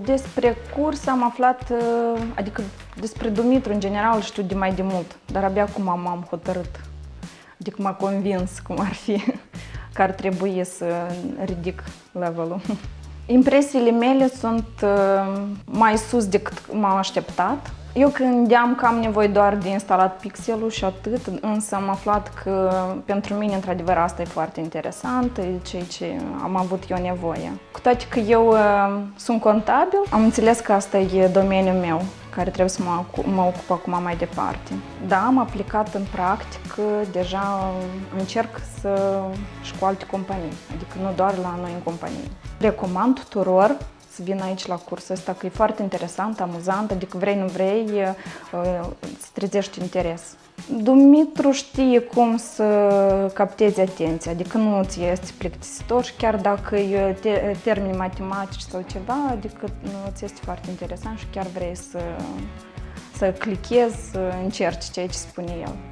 Despre curs am aflat, adică despre Dumitru în general știu de mai de mult, dar abia acum m-am hotărât, adică m-a convins cum ar fi că ar trebui să ridic levelul. Impresiile mele sunt mai sus decât m-am așteptat. Eu credeam că am nevoie doar de instalat pixelul și atât, însă am aflat că pentru mine, într-adevăr, asta e foarte interesant, e ceea ce am avut eu nevoie. Cu toate că eu sunt contabil, am înțeles că asta e domeniul meu, care trebuie să mă ocup acum mai departe. Da, am aplicat în practică, deja încerc și cu alte companii, adică nu doar la noi în companie. Recomand tuturor să vin aici la cursul ăsta, că e foarte interesant, amuzant, adică vrei, nu vrei, îți trezești interes. Dumitru știe cum să captezi atenția, adică nu îți este plictisitor și chiar dacă e termeni matematici sau ceva, adică îți este foarte interesant și chiar vrei să clichezi, să încerci ceea ce spune el.